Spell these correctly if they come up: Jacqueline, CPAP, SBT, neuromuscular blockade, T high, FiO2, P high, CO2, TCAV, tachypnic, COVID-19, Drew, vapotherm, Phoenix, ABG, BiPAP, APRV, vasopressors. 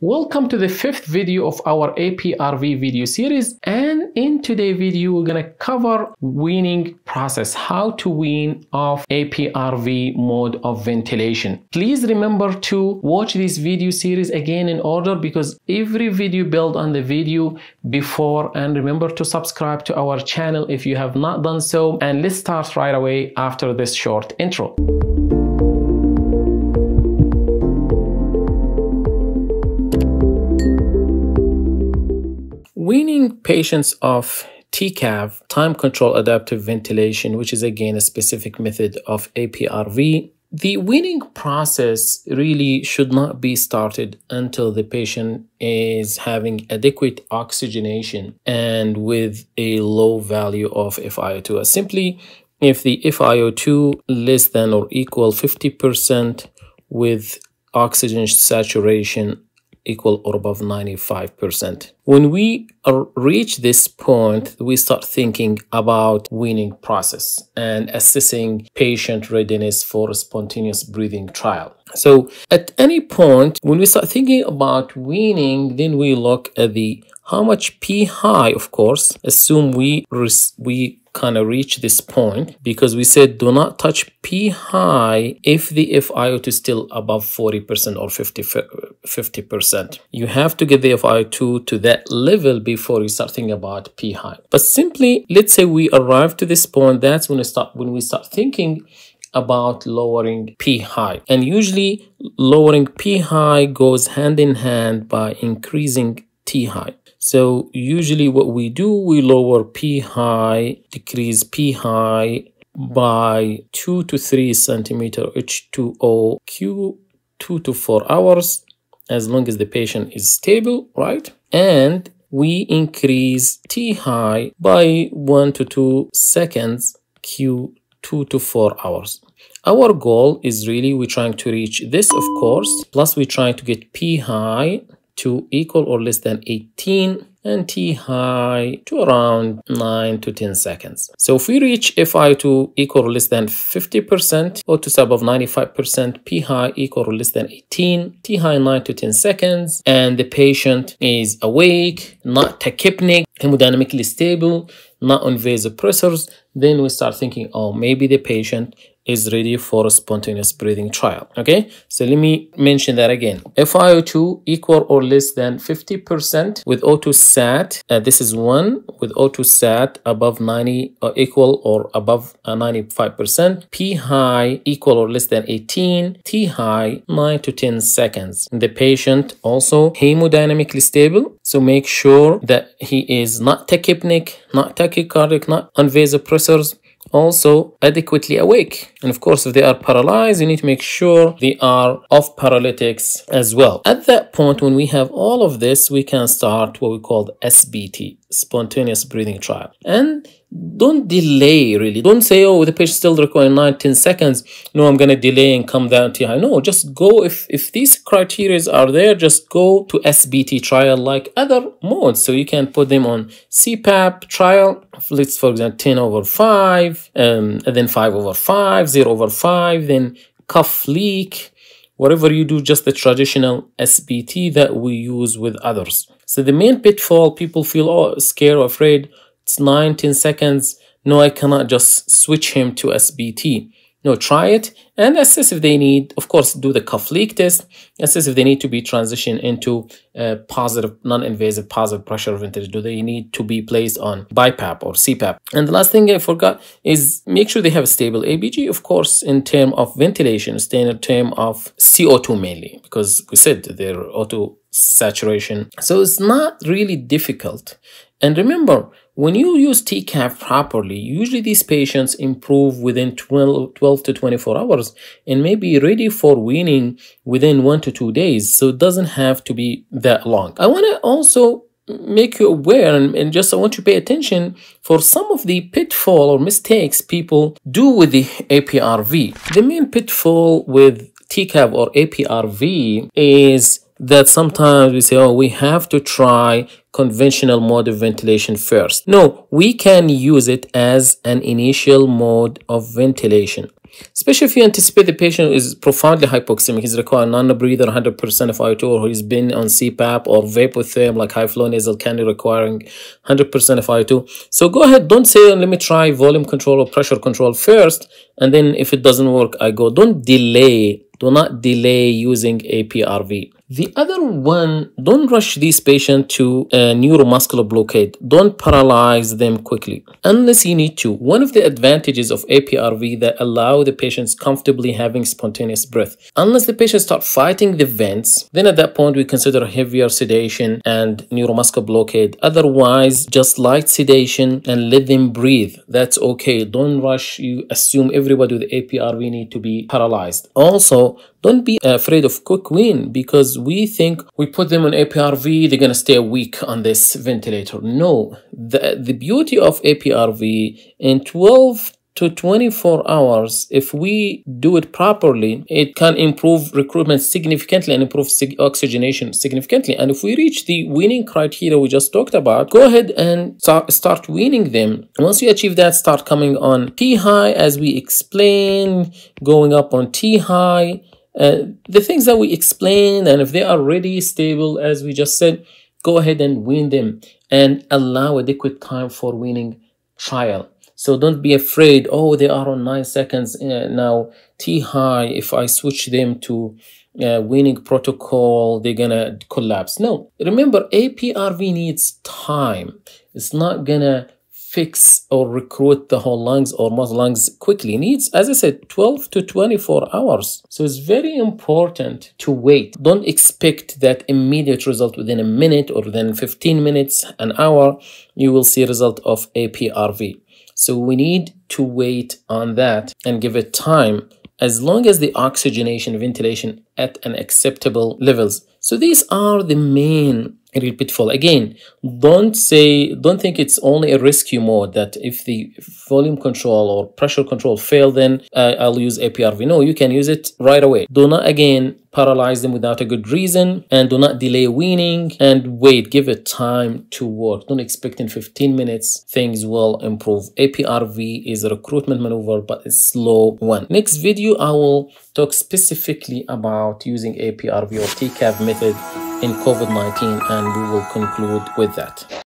Welcome to the fifth video of our APRV video series, and in today's video we're going to cover weaning process, how to wean off APRV mode of ventilation. Please remember to watch this video series again in order, because every video built on the video before, and remember to subscribe to our channel if you have not done so, and let's start right away after this short intro. Weaning patients off TCAV, time control adaptive ventilation, which is again a specific method of APRV. The weaning process really should not be started until the patient is having adequate oxygenation and with a low value of FiO2. Simply, if the FiO2 less than or equal 50% with oxygen saturation equal or above 95%. When we reach this point, we start thinking about weaning process and assessing patient readiness for a spontaneous breathing trial. So at any point, when we start thinking about weaning, then we look at the how much P high, of course, assume we kind of reach this point, because we said do not touch P high if the FiO2 is still above 40% or 50%. You have to get the FiO2 to that level before you start thinking about P high. But simply, let's say we arrive to this point, that's when we start thinking about lowering P high. And usually lowering P high goes hand in hand by increasing T high. So usually what we do, we lower P high, decrease P high by 2 to 3 centimeter H2O Q 2 to 4 hours, as long as the patient is stable, right? And we increase T high by 1 to 2 seconds Q 2 to 4 hours. Our goal is really we're trying to reach this, of course, plus we're trying to get P high to equal or less than 18 and T high to around 9 to 10 seconds. So if we reach FiO2 equal or less than 50% or to above 95%, P high equal or less than 18, T high 9 to 10 seconds, and the patient is awake, not tachypnic, hemodynamically stable, not on vasopressors, then we start thinking, oh, maybe the patient is ready for a spontaneous breathing trial. Okay, so let me mention that again. FiO2 equal or less than 50% with O2 sat, this is 1, with O2 sat above 90 or equal or above 95%, P high equal or less than 18, T high 9 to 10 seconds. And the patient also hemodynamically stable, so make sure that he is not tachypnic, not tachycardic, not on vasopressors, also adequately awake. And of course, if they are paralyzed, you need to make sure they are off paralytics as well. At that point, when we have all of this, we can start what we call the SBT, spontaneous breathing trial. And don't delay, really. Don't say, oh, the patient still requiring 9 to 10 seconds, no, I'm going to delay and come down to high. No, just go. If these criteria are there, just go to SBT trial like other modes. So you can put them on CPAP trial. Let's, for example, 10/5, and then 5/5, 0/5, then cuff leak. Whatever you do, just the traditional SBT that we use with others. So the main pitfall, people feel, oh, scared or afraid, it's 9, 10 seconds. No, I cannot just switch him to SBT. No, try it and assess if they need, of course, do the cuff leak test, assess if they need to be transitioned into positive, non-invasive positive pressure ventilation. Do they need to be placed on BiPAP or CPAP? And the last thing I forgot is make sure they have a stable ABG, of course, in term of ventilation, standard term of CO2 mainly, because we said their auto saturation. So it's not really difficult. And remember, when you use TCAV properly, usually these patients improve within 12 to 24 hours and may be ready for weaning within 1 to 2 days. So it doesn't have to be that long. I want to also make you aware and I want you to pay attention for some of the pitfall or mistakes people do with the APRV. The main pitfall with TCAV or APRV is that sometimes we say, oh, we have to try conventional mode of ventilation first. No, we can use it as an initial mode of ventilation. especially if you anticipate the patient is profoundly hypoxemic, he's requiring non-breather 100% FiO2, or he's been on CPAP or vapotherm like high flow nasal cannula requiring 100% FiO2. So go ahead, don't say, let me try volume control or pressure control first, and then if it doesn't work, I go. Don't delay. Do not delay using APRV. The other one, don't rush these patients to a neuromuscular blockade. Don't paralyze them quickly unless you need to. One of the advantages of APRV that allow the patients comfortably having spontaneous breath. Unless the patients start fighting the vents, then at that point we consider heavier sedation and neuromuscular blockade. Otherwise, just light sedation and let them breathe. That's okay. Don't rush. You assume everybody with APRV need to be paralyzed. Also, don't be afraid of quick win, because we think we put them on APRV, they're going to stay weak on this ventilator. No, the beauty of APRV, in 12 to 24 hours, if we do it properly, it can improve recruitment significantly and improve oxygenation significantly. And if we reach the weaning criteria we just talked about, go ahead and start weaning them. Once you achieve that, start coming on P high, as we explained, going up on T high. The things that we explained, and if they are ready, stable, as we just said, go ahead and wean them and allow adequate time for weaning trial. So don't be afraid, oh, they are on 9 seconds now. T high, if I switch them to weaning protocol, they're gonna collapse. No, remember, APRV needs time. It's not gonna fix or recruit the whole lungs or most lungs quickly. Needs, as I said, 12 to 24 hours. So it's very important to wait. Don't expect that immediate result within a minute or within 15 minutes, an hour, you will see a result of APRV. So we need to wait on that and give it time, as long as the oxygenation, ventilation at an acceptable levels. So these are the main real pitfall. Again, don't think it's only a rescue mode that if the volume control or pressure control fail, then I'll use APRV. No, you can use it right away. Do not, again, paralyze them without a good reason, and do not delay weaning, and wait, give it time to work. Don't expect in 15 minutes things will improve. APRV is a recruitment maneuver, but a slow one. Next video, I will talk specifically about using APRV or TCAV method in COVID-19, and we will conclude with that.